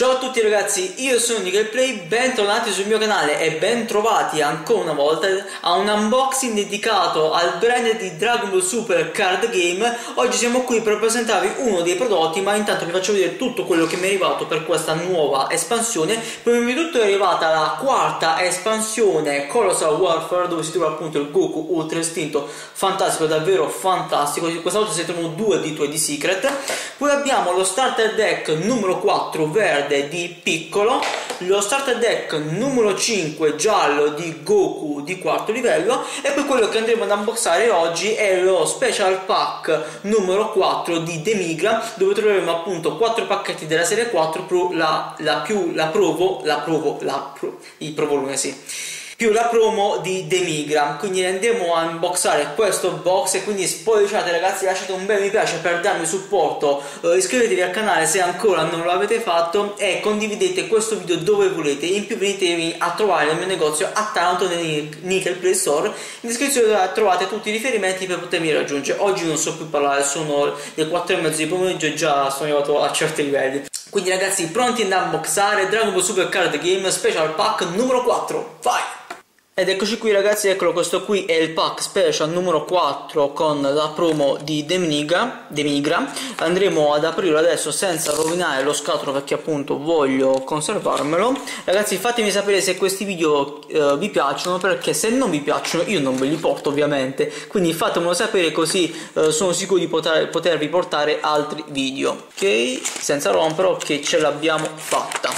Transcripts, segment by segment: Ciao a tutti ragazzi, io sono Nickel Play, bentornati sul mio canale e bentrovati ancora una volta a un unboxing dedicato al brand di Dragon Ball Super Card Game. Oggi siamo qui per presentarvi uno dei prodotti, ma intanto vi faccio vedere tutto quello che mi è arrivato per questa nuova espansione. Prima di tutto è arrivata la quarta espansione Colossal Warfare, dove si trova appunto il Goku Ultra Instinto, fantastico, davvero fantastico. Questa volta si trovano due di 2 di Secret. Poi abbiamo lo starter deck numero 4 verde di piccolo, lo starter deck numero 5 giallo di Goku di quarto livello, e poi quello che andremo ad unboxare oggi è lo special pack numero 4 di Demigra, dove troveremo appunto 4 pacchetti della serie 4 più la promo di Demigra. Quindi andiamo a unboxare questo box, e quindi spoiliciate ragazzi, lasciate un bel mi piace per darmi supporto, iscrivetevi al canale se ancora non l'avete fatto e condividete questo video dove volete. In più venitevi a trovare nel mio negozio a Taranto, nel Nickel Play Store, in descrizione trovate tutti i riferimenti per potermi raggiungere. Oggi non so più parlare, sono le 4:30 di pomeriggio e già sono arrivato a certi livelli. Quindi ragazzi, pronti ad unboxare Dragon Ball Super Card Game Special Pack numero 4, vai! Ed eccoci qui ragazzi, eccolo, questo qui è il pack special numero 4 con la promo di Demigra. Andremo ad aprirlo adesso senza rovinare lo scatolo, perché appunto voglio conservarmelo. Ragazzi, fatemi sapere se questi video vi piacciono, perché se non vi piacciono io non ve li porto ovviamente, quindi fatemelo sapere così sono sicuro di potervi portare altri video. Ok, senza romperlo, ok, ce l'abbiamo fatta.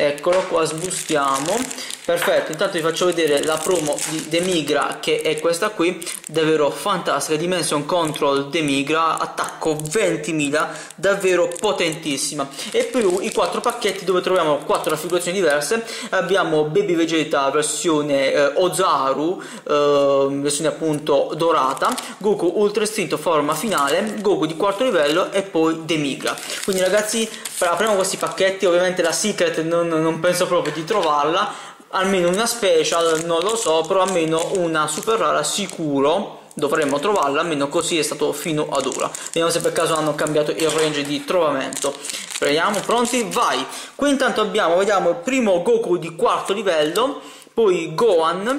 Eccolo qua, sbustiamo, perfetto. Intanto vi faccio vedere la promo di Demigra, che è questa qui, davvero fantastica. Dimension Control Demigra, attacco 20.000, davvero potentissima. E più i 4 pacchetti, dove troviamo 4 raffigurazioni diverse. Abbiamo Baby Vegeta versione Ozaru, versione appunto dorata, Goku Ultra Istinto forma finale, Goku di quarto livello e poi Demigra. Quindi ragazzi, apriamo questi pacchetti. Ovviamente la Secret non penso proprio di trovarla, almeno una special non lo so, però almeno una super rara sicuro dovremmo trovarla, almeno così è stato fino ad ora. Vediamo se per caso hanno cambiato il range di trovamento. Speriamo, pronti, vai! Qui intanto abbiamo, vediamo il primo Goku di quarto livello, poi Gohan,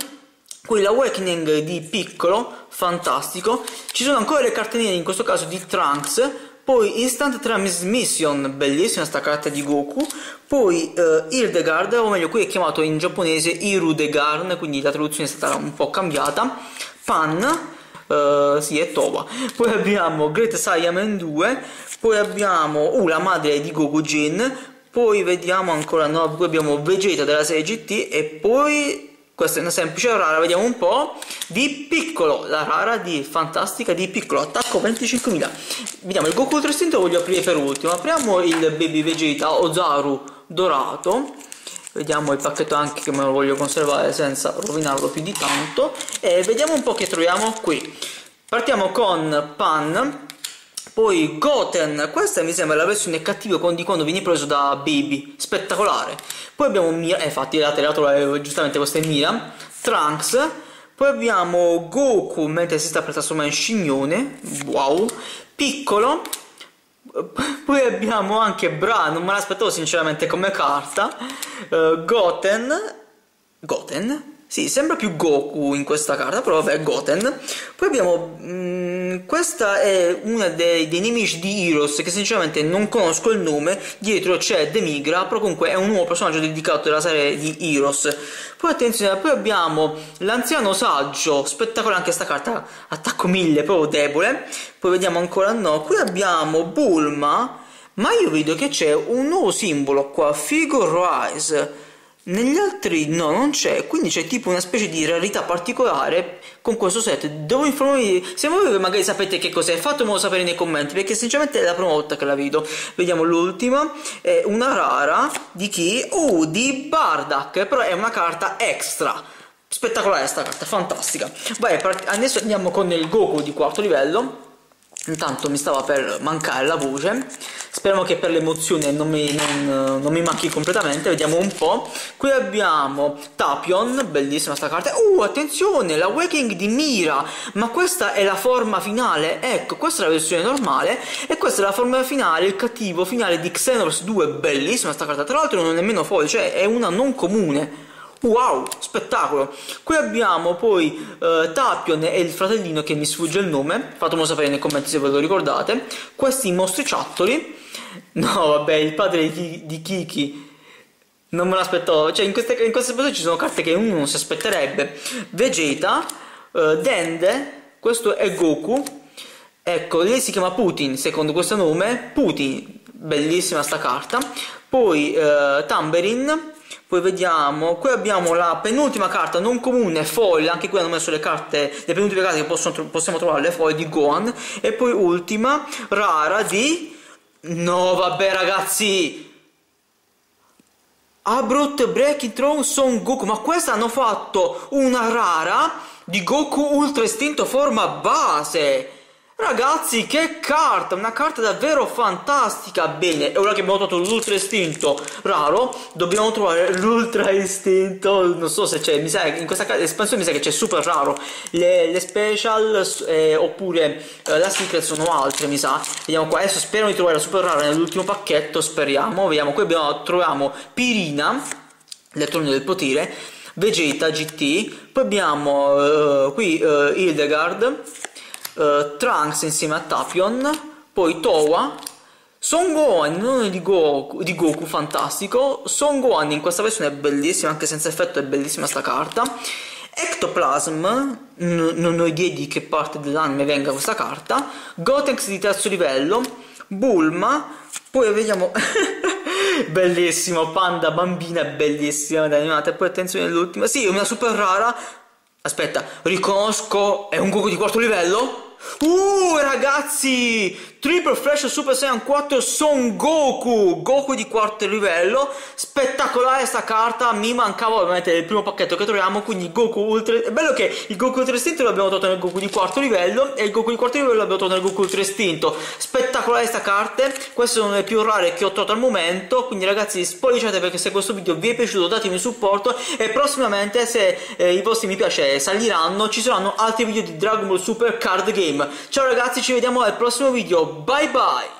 qui l'Awakening di piccolo, fantastico. Ci sono ancora le carte nere, in questo caso di Trunks. Poi Instant Transmission, bellissima sta carta di Goku. Poi Hirudegarn, o meglio qui è chiamato in giapponese Hirudegarn, quindi la traduzione è stata un po' cambiata. Pan, sì, è Towa. Poi abbiamo Great Saiyaman 2, poi abbiamo la madre di Goku Jin, poi vediamo ancora, no, poi abbiamo Vegeta della serie GT, e poi... questa è una semplice rara, vediamo un po', di piccolo, la rara di fantastica di piccolo, attacco 25.000. Vediamo il Goku Ultra Istinto, lo voglio aprire per ultimo. Apriamo il Baby Vegeta Ozaru dorato, vediamo il pacchetto anche, che me lo voglio conservare senza rovinarlo più di tanto, e vediamo un po' che troviamo qui. Partiamo con Pan, poi Goten, questa mi sembra la versione cattiva di quando viene preso da Baby, spettacolare. Poi abbiamo Mira, infatti la trovavo giustamente, questa è Mira, Trunks. Poi abbiamo Goku mentre si sta per trasformare in scimmone, wow, piccolo. Poi abbiamo anche Bran, non me l'aspettavo sinceramente come carta. Goten? Sì, sembra più Goku in questa carta, però vabbè, Goten. Poi abbiamo... questa è una dei nemici di Heroes, che sinceramente non conosco il nome. Dietro c'è Demigra, però comunque è un nuovo personaggio dedicato alla serie di Heroes. Poi attenzione, poi abbiamo l'anziano saggio, spettacolare anche questa carta, attacco 1000, proprio debole. Poi vediamo ancora, no, qui abbiamo Bulma, ma io vedo che c'è un nuovo simbolo qua, Figure Rise. Negli altri no, non c'è, quindi c'è tipo una specie di rarità particolare con questo set. Devo informarvi, se voi magari sapete che cos'è, fatemelo sapere nei commenti, perché sinceramente è la prima volta che la vedo. Vediamo l'ultima, è una rara di chi? Di Bardock, però è una carta extra, spettacolare sta carta, fantastica. Vai, adesso andiamo con il Goku di quarto livello. Intanto mi stava per mancare la voce, speriamo che per l'emozione non mi manchi completamente, vediamo un po'. Qui abbiamo Tapion, bellissima sta carta. Attenzione, l'awakening di Mira, ma questa è la forma finale, ecco, questa è la versione normale e questa è la forma finale, il cattivo finale di Xenors 2, bellissima sta carta, tra l'altro non è nemmeno foil, cioè è una non comune. Wow, spettacolo! Qui abbiamo poi Tapion e il fratellino che mi sfugge il nome, fatemelo sapere nei commenti se ve lo ricordate. Questi mostriciattoli, no vabbè, il padre di Kiki non me l'aspettavo, cioè in queste cose ci sono carte che uno non si aspetterebbe. Vegeta, Dende, questo è Goku, ecco, lei si chiama Putin, secondo questo nome, Putin, bellissima sta carta. Poi Tamberin. Poi vediamo, qui abbiamo la penultima carta non comune, foil, anche qui hanno messo le carte, le penultime carte che possiamo trovare, le foil di Gohan. E poi ultima, rara di... no vabbè ragazzi! Abrupt Breaking Throne Son Goku, ma questa hanno fatto una rara di Goku Ultra Istinto forma base! Ragazzi, che carta! Una carta davvero fantastica! Bene, ora che abbiamo trovato l'Ultra Istinto raro, dobbiamo trovare l'Ultra Istinto. Non so se c'è, mi sa che in questa espansione mi sa che c'è super raro. Le special oppure la secret sono altre, mi sa. Vediamo qua, adesso spero di trovare la super rara nell'ultimo pacchetto, speriamo. Vediamo, qui abbiamo, troviamo Pirina, l'elettrone del potere, Vegeta GT, poi abbiamo qui Hirudegarn, Trunks insieme a Tapion, poi Towa, Son Gohan, non di Goku, fantastico. Son Gohan in questa versione è bellissima, anche senza effetto è bellissima sta carta. Ectoplasm, non ho idea di che parte dell'anime venga questa carta. Gotenks di terzo livello, Bulma, poi vediamo bellissimo, Panda bambina, bellissima da animata. E poi attenzione l'ultima, sì, una super rara. Aspetta, riconosco, è un Goku di quarto livello? Ragazzi, Triple Flash Super Saiyan 4 Son Goku, Goku di quarto livello, spettacolare sta carta, mi mancava ovviamente il primo pacchetto che troviamo, quindi Goku Ultra, è bello che il Goku Ultra Istinto l'abbiamo trovato nel Goku di quarto livello e il Goku di quarto livello l'abbiamo trovato nel Goku Ultra Istinto, spettacolare sta carte, queste sono le più rare che ho trovato al momento, quindi ragazzi spolliciate perché se questo video vi è piaciuto datemi un supporto e prossimamente se i vostri mi piace saliranno ci saranno altri video di Dragon Ball Super Card Game. Ciao ragazzi, ci vediamo al prossimo video, bye bye!